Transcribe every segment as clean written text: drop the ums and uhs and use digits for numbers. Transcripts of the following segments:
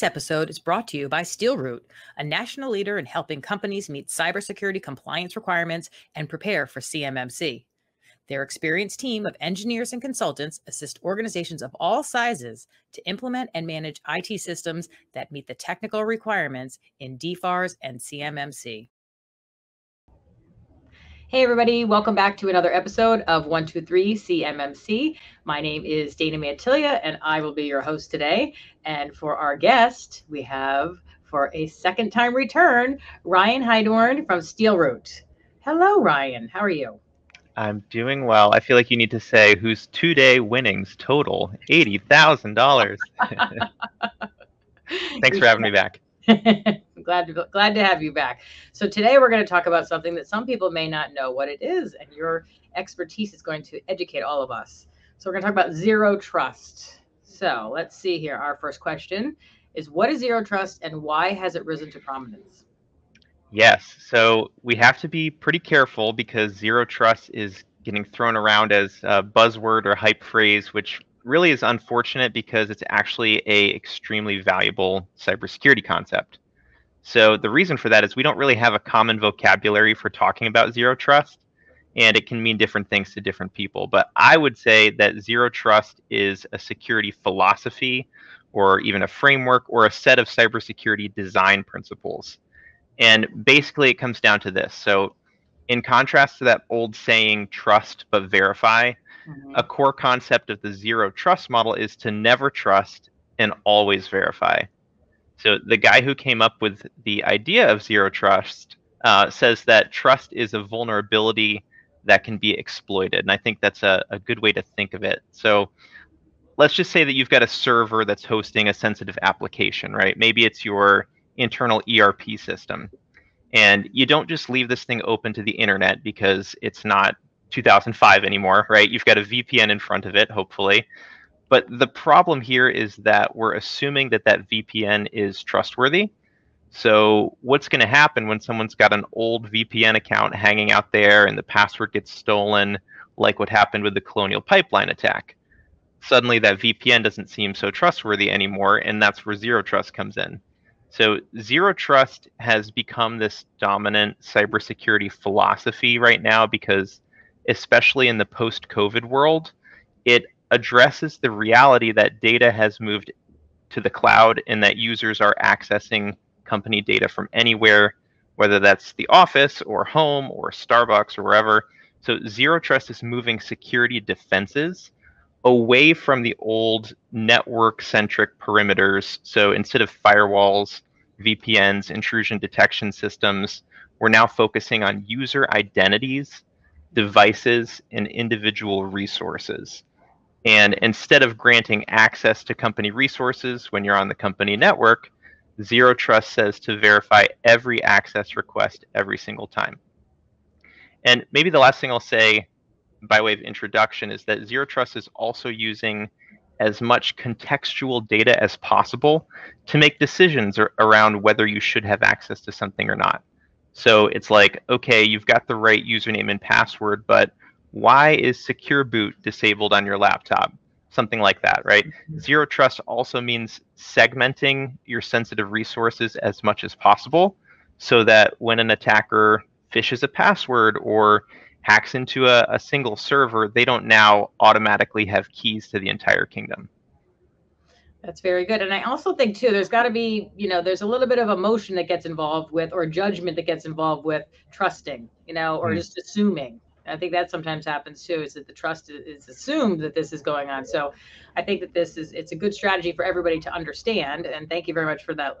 This episode is brought to you by Steel Root, a national leader in helping companies meet cybersecurity compliance requirements and prepare for CMMC. Their experienced team of engineers and consultants assist organizations of all sizes to implement and manage IT systems that meet the technical requirements in DFARS and CMMC. Hey everybody, welcome back to another episode of 123CMMC. My name is Dana Mantilia and I will be your host today. And for our guest, we have, for a second time return, Ryan Heidorn from Steel Root. Hello, Ryan, how are you? I'm doing well. I feel like you need to say whose two-day winnings total $80,000. Thanks for having me back. Glad to have you back. So today we're going to talk about something that some people may not know what it is, and your expertise is going to educate all of us. So we're going to talk about zero trust. So let's see here. Our first question is, what is zero trust and why has it risen to prominence? Yes. So we have to be pretty careful because zero trust is getting thrown around as a buzzword or hype phrase, which really is unfortunate because it's actually an extremely valuable cybersecurity concept. So the reason for that is we don't really have a common vocabulary for talking about zero trust, and it can mean different things to different people. But I would say that zero trust is a security philosophy or even a framework or a set of cybersecurity design principles. And basically it comes down to this. So in contrast to that old saying, trust but verify, a core concept of the zero trust model is to never trust and always verify. So the guy who came up with the idea of zero trust says that trust is a vulnerability that can be exploited. And I think that's a good way to think of it. So let's just say that you've got a server that's hosting a sensitive application, right? Maybe it's your internal ERP system. And you don't just leave this thing open to the internet because it's not 2005 anymore, right? You've got a VPN in front of it, hopefully. But the problem here is that we're assuming that that VPN is trustworthy. So what's going to happen when someone's got an old VPN account hanging out there and the password gets stolen, like what happened with the Colonial Pipeline attack? Suddenly that VPN doesn't seem so trustworthy anymore, and that's where zero trust comes in. So zero trust has become this dominant cybersecurity philosophy right now because, especially in the post-COVID world, it addresses the reality that data has moved to the cloud and that users are accessing company data from anywhere, whether that's the office or home or Starbucks or wherever. So zero trust is moving security defenses away from the old network-centric perimeters. So instead of firewalls, VPNs, intrusion detection systems, we're now focusing on user identities, devices, and individual resources. And instead of granting access to company resources when you're on the company network, zero trust says to verify every access request every single time. And maybe the last thing I'll say by way of introduction is that zero trust is also using as much contextual data as possible to make decisions around whether you should have access to something or not. So it's like, okay, you've got the right username and password, but why is Secure Boot disabled on your laptop? Something like that, right? Zero trust also means segmenting your sensitive resources as much as possible so that when an attacker fishes a password or hacks into a single server, they don't now automatically have keys to the entire kingdom. That's very good. And I also think, too, there's got to be, you know, there's a little bit of emotion that gets involved with, or judgment that gets involved with trusting, you know, or just assuming. I think that sometimes happens too, is that the trust is assumed that this is going on. So I think that this is, it's a good strategy for everybody to understand. And thank you very much for that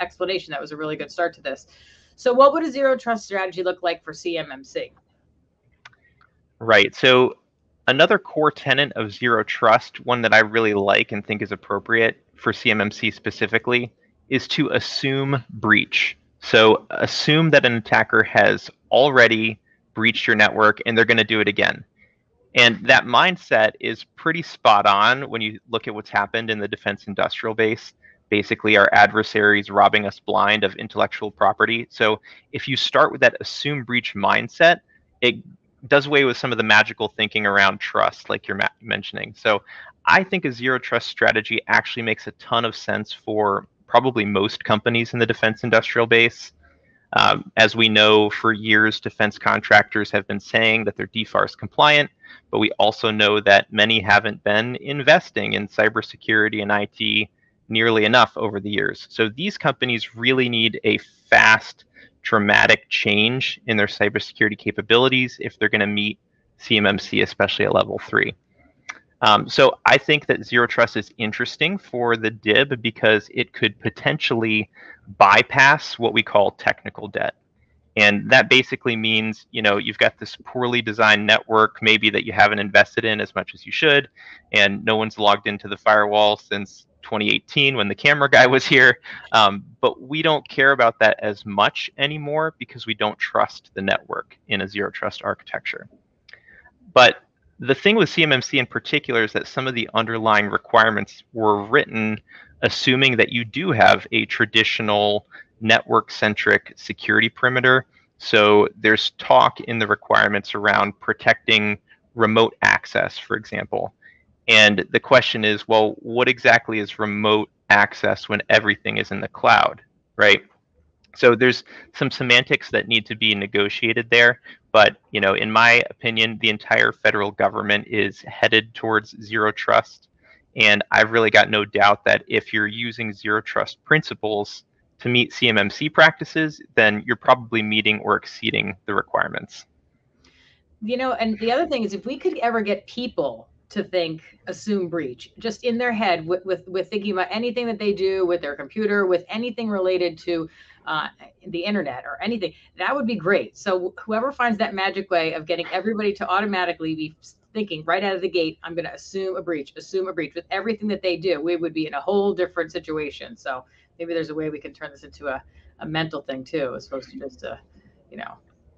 explanation. That was a really good start to this. So what would a zero trust strategy look like for CMMC? Right. So another core tenet of zero trust, one that I really like and think is appropriate for CMMC specifically, is to assume breach. So assume that an attacker has already breached your network and they're going to do it again. And that mindset is pretty spot on when you look at what's happened in the defense industrial base. Basically, our adversaries robbing us blind of intellectual property. So if you start with that assume breach mindset, it does away with some of the magical thinking around trust like you're mentioning. So I think a zero trust strategy actually makes a ton of sense for probably most companies in the defense industrial base. As we know, for years, defense contractors have been saying that they're DFARS compliant, but we also know that many haven't been investing in cybersecurity and IT nearly enough over the years. So these companies really need a fast, dramatic change in their cybersecurity capabilities if they're going to meet CMMC, especially at level 3. So I think that Zero Trust is interesting for the DIB because it could potentially bypass what we call technical debt. And that basically means, you know, you've got this poorly designed network maybe that you haven't invested in as much as you should, and no one's logged into the firewall since 2018 when the camera guy was here. But we don't care about that as much anymore because we don't trust the network in a Zero Trust architecture. But the thing with CMMC in particular is that some of the underlying requirements were written assuming that you do have a traditional network-centric security perimeter. So there's talk in the requirements around protecting remote access, for example. And the question is, well, what exactly is remote access when everything is in the cloud, right? So there's some semantics that need to be negotiated there. But, you know, in my opinion, the entire federal government is headed towards zero trust. And I've really got no doubt that if you're using zero trust principles to meet CMMC practices, then you're probably meeting or exceeding the requirements. You know, and the other thing is, if we could ever get people to think, assume breach, just in their head with thinking about anything that they do with their computer, with anything related to the internet or anything, that would be great. So whoever finds that magic way of getting everybody to automatically be thinking right out of the gate, I'm going to assume a breach with everything that they do, we would be in a whole different situation. So maybe there's a way we can turn this into a mental thing too, as opposed to just a, you know,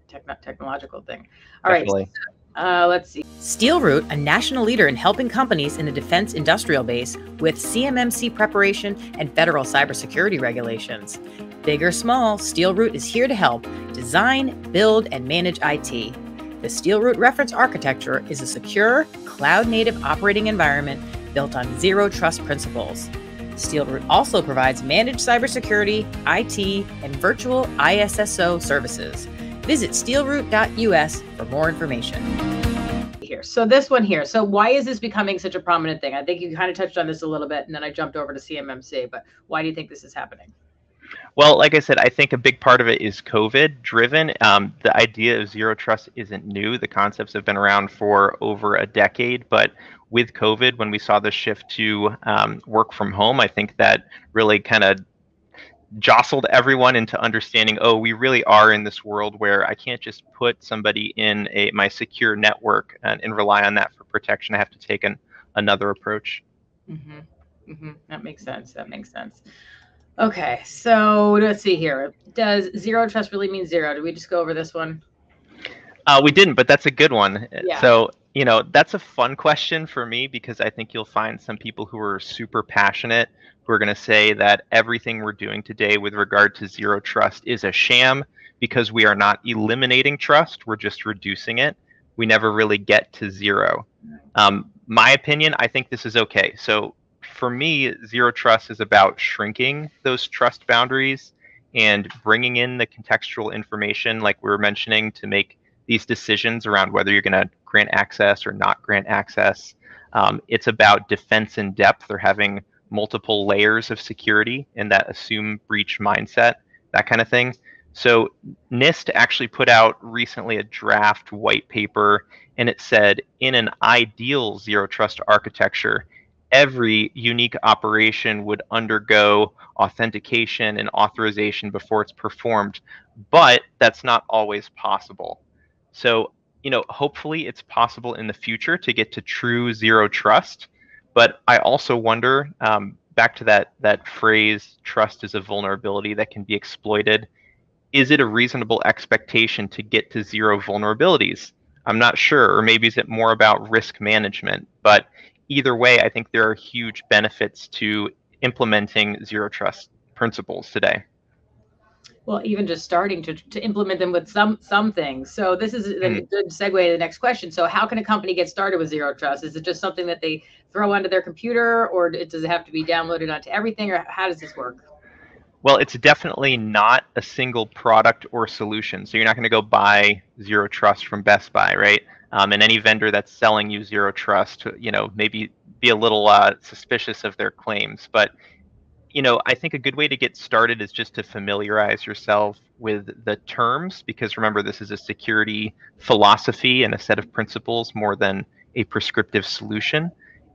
technological thing. All Definitely. Right. So, let's see. Steel Root, a national leader in helping companies in the defense industrial base with CMMC preparation and federal cybersecurity regulations. Big or small, Steel Root is here to help design, build, and manage IT. The Steel Root reference architecture is a secure, cloud-native operating environment built on zero trust principles. Steel Root also provides managed cybersecurity, IT, and virtual ISSO services. Visit steelroot.us for more information. Here, so this one here. So why is this becoming such a prominent thing? I think you kind of touched on this a little bit, and then I jumped over to CMMC, but why do you think this is happening? Well, like I said, I think a big part of it is COVID driven. The idea of zero trust isn't new. The concepts have been around for over a decade, but with COVID, when we saw the shift to work from home, I think that really kind of jostled everyone into understanding, oh, we really are in this world where I can't just put somebody in my secure network and rely on that for protection. I have to take another approach. Mm-hmm. Mm-hmm. That makes sense. That makes sense. Okay, so let's see here. Does zero trust really mean zero? Did we just go over this one? We didn't, but that's a good one. Yeah. So, you know, that's a fun question for me because I think you'll find some people who are super passionate who are going to say that everything we're doing today with regard to zero trust is a sham because we are not eliminating trust. We're just reducing it. We never really get to zero. My opinion, I think this is okay. So for me, zero trust is about shrinking those trust boundaries and bringing in the contextual information like we were mentioning to make these decisions around whether you're going to grant access or not grant access. It's about defense in depth or having multiple layers of security and that assume breach mindset, that kind of thing. So NIST actually put out recently a draft white paper, and it said in an ideal zero trust architecture, every unique operation would undergo authentication and authorization before it's performed, but that's not always possible. So, you know, hopefully it's possible in the future to get to true zero trust. But I also wonder, back to that phrase, trust is a vulnerability that can be exploited. Is it a reasonable expectation to get to zero vulnerabilities? I'm not sure. Or maybe is it more about risk management? But either way, I think there are huge benefits to implementing zero trust principles today. Well, even just starting to implement them with some things. So this is a good segue to the next question. So how can a company get started with zero trust? Is it just something that they throw onto their computer, or does it have to be downloaded onto everything, or how does this work? Well, it's definitely not a single product or solution. So you're not going to go buy Zero Trust from Best Buy, right? And any vendor that's selling you Zero Trust, you know, maybe be a little suspicious of their claims. But, you know, I think a good way to get started is just to familiarize yourself with the terms, because remember, this is a security philosophy and a set of principles more than a prescriptive solution.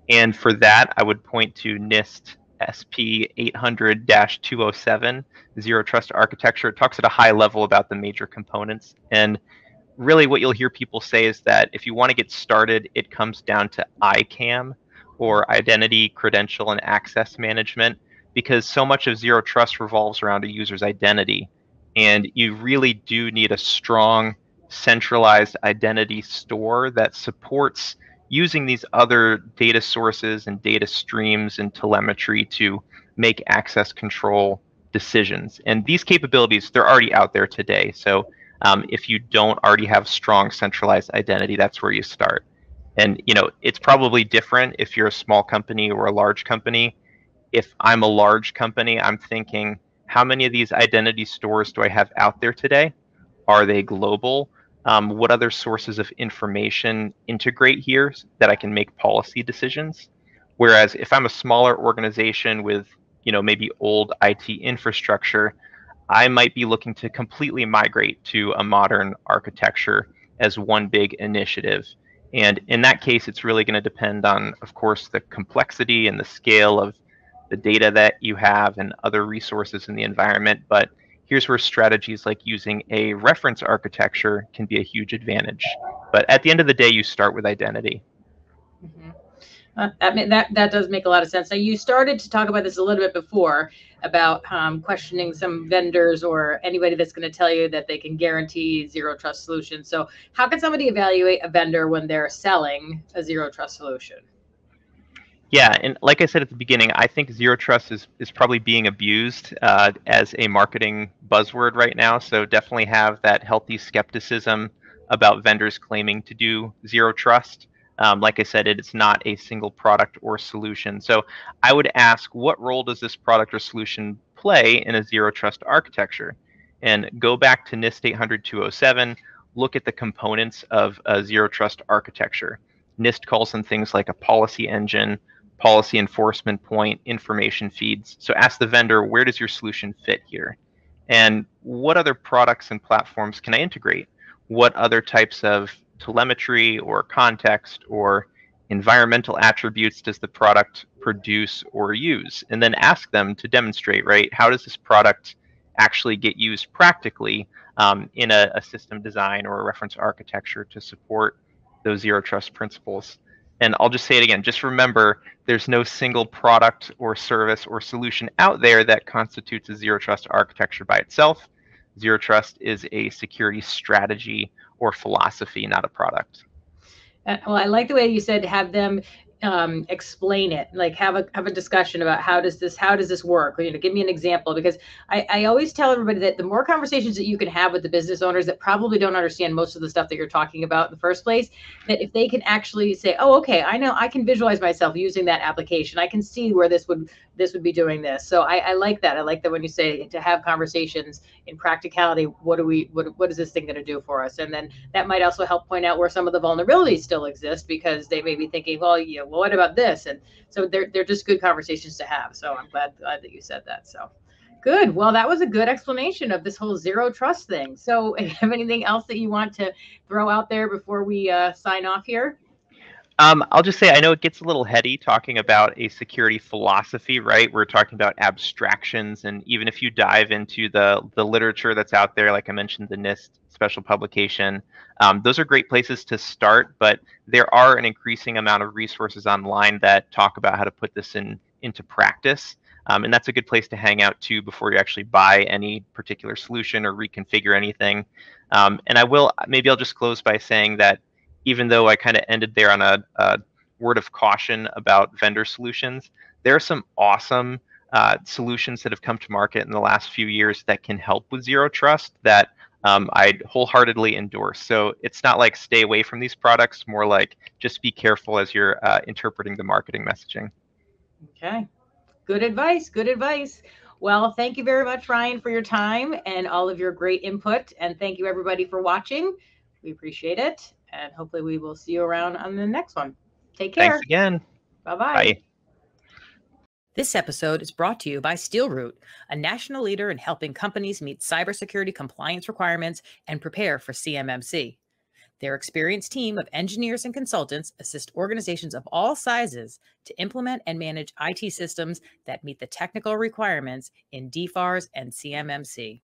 And for that, I would point to NIST SP 800-207 Zero Trust Architecture. It talks at a high level about the major components. And really what you'll hear people say is that if you want to get started, it comes down to ICAM, or Identity, Credential, and Access Management, because so much of Zero Trust revolves around a user's identity. And you really do need a strong centralized identity store that supports using these other data sources and data streams and telemetry to make access control decisions. And these capabilities, they're already out there today. So if you don't already have strong centralized identity, that's where you start. And you know, it's probably different if you're a small company or a large company. If I'm a large company, I'm thinking, how many of these identity stores do I have out there today? Are they global? What other sources of information integrate here that I can make policy decisions? Whereas if I'm a smaller organization with, you know, maybe old IT infrastructure, I might be looking to completely migrate to a modern architecture as one big initiative. And in that case, it's really going to depend on, of course, the complexity and the scale of the data that you have and other resources in the environment. But here's where strategies like using a reference architecture can be a huge advantage. But at the end of the day, you start with identity. Mm-hmm. I mean, that does make a lot of sense. Now, you started to talk about this a little bit before about questioning some vendors or anybody that's going to tell you that they can guarantee Zero Trust solutions. So how can somebody evaluate a vendor when they're selling a Zero Trust solution? Yeah, and like I said at the beginning, I think Zero Trust is probably being abused as a marketing buzzword right now. So definitely have that healthy skepticism about vendors claiming to do Zero Trust. Like I said, it's not a single product or solution. So I would ask, what role does this product or solution play in a Zero Trust architecture? And go back to NIST 800-207, look at the components of a Zero Trust architecture. NIST calls them things like a policy engine, policy enforcement point, information feeds. So ask the vendor, where does your solution fit here? And what other products and platforms can I integrate? What other types of telemetry or context or environmental attributes does the product produce or use? And then ask them to demonstrate, right? How does this product actually get used practically in a system design or a reference architecture to support those Zero Trust principles? And I'll just say it again, just remember, there's no single product or service or solution out there that constitutes a Zero Trust architecture by itself. Zero Trust is a security strategy or philosophy, not a product. Well, I like the way you said, have them explain it, like have a discussion about how does this work? Or, you know, give me an example, because I always tell everybody that the more conversations that you can have with the business owners that probably don't understand most of the stuff that you're talking about in the first place, that if they can actually say, oh, okay, I know I can visualize myself using that application. I can see where this would be doing this. So I like that. I like that when you say to have conversations in practicality, what is this thing going to do for us? And then that might also help point out where some of the vulnerabilities still exist, because they may be thinking, well, you know, well, what about this? And so they're just good conversations to have. So I'm glad that you said that. So good. Well, that was a good explanation of this whole Zero Trust thing. So if you have anything else that you want to throw out there before we sign off here? I'll just say, I know it gets a little heady talking about a security philosophy, right? We're talking about abstractions. And even if you dive into the literature that's out there, like I mentioned, the NIST special publication, those are great places to start. But there are an increasing amount of resources online that talk about how to put this into practice. And that's a good place to hang out too before you actually buy any particular solution or reconfigure anything. And maybe I'll just close by saying that even though I kind of ended there on a word of caution about vendor solutions, there are some awesome solutions that have come to market in the last few years that can help with Zero Trust that I'd wholeheartedly endorse. So it's not like stay away from these products, more like just be careful as you're interpreting the marketing messaging. Okay, good advice, good advice. Well, thank you very much, Ryan, for your time and all of your great input. And thank you, everybody, for watching. We appreciate it. And hopefully we will see you around on the next one. Take care. Thanks again. Bye-bye. Bye. This episode is brought to you by Steel Root, a national leader in helping companies meet cybersecurity compliance requirements and prepare for CMMC. Their experienced team of engineers and consultants assist organizations of all sizes to implement and manage IT systems that meet the technical requirements in DFARS and CMMC.